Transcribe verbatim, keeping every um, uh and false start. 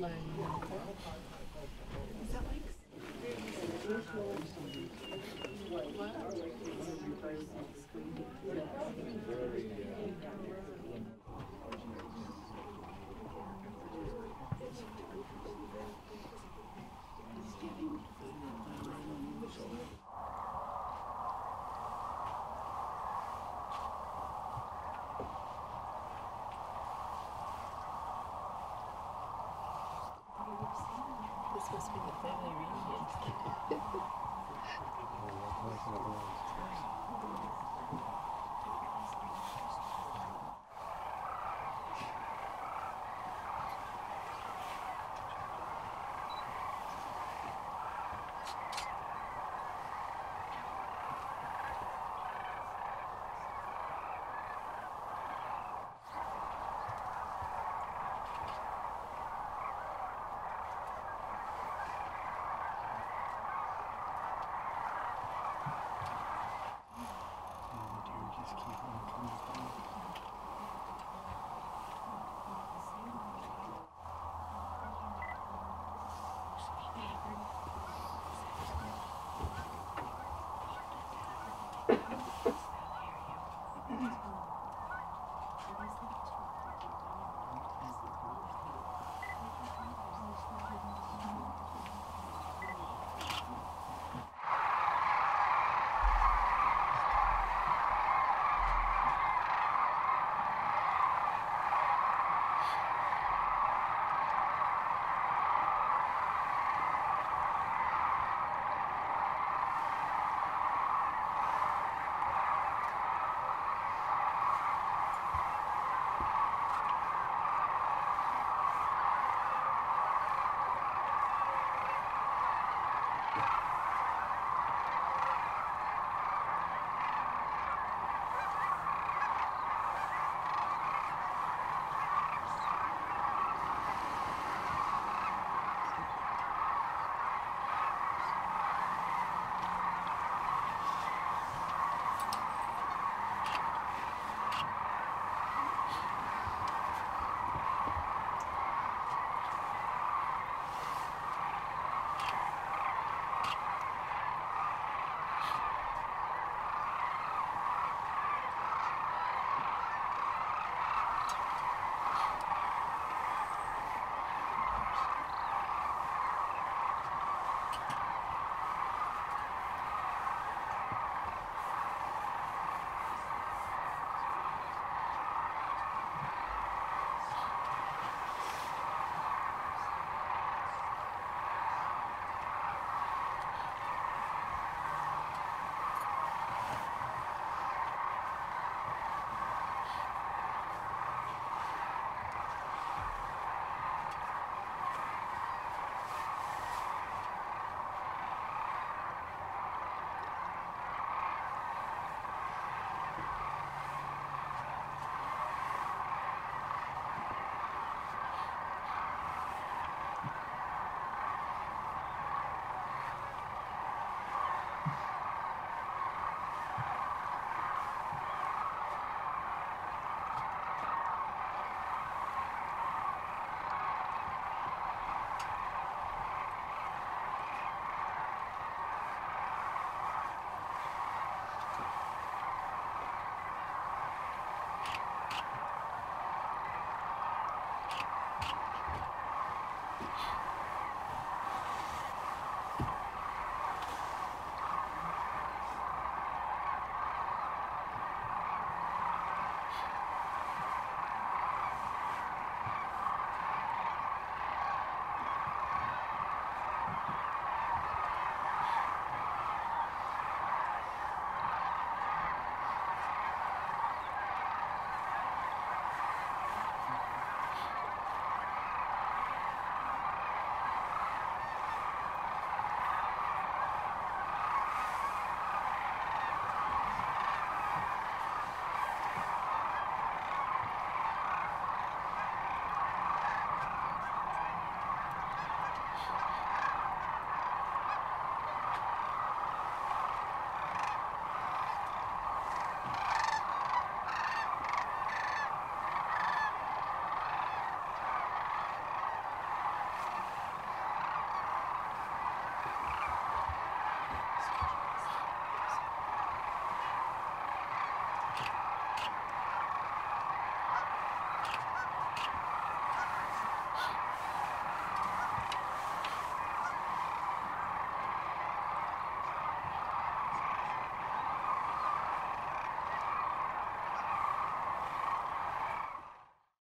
line. Is that like? This must be the family reunion.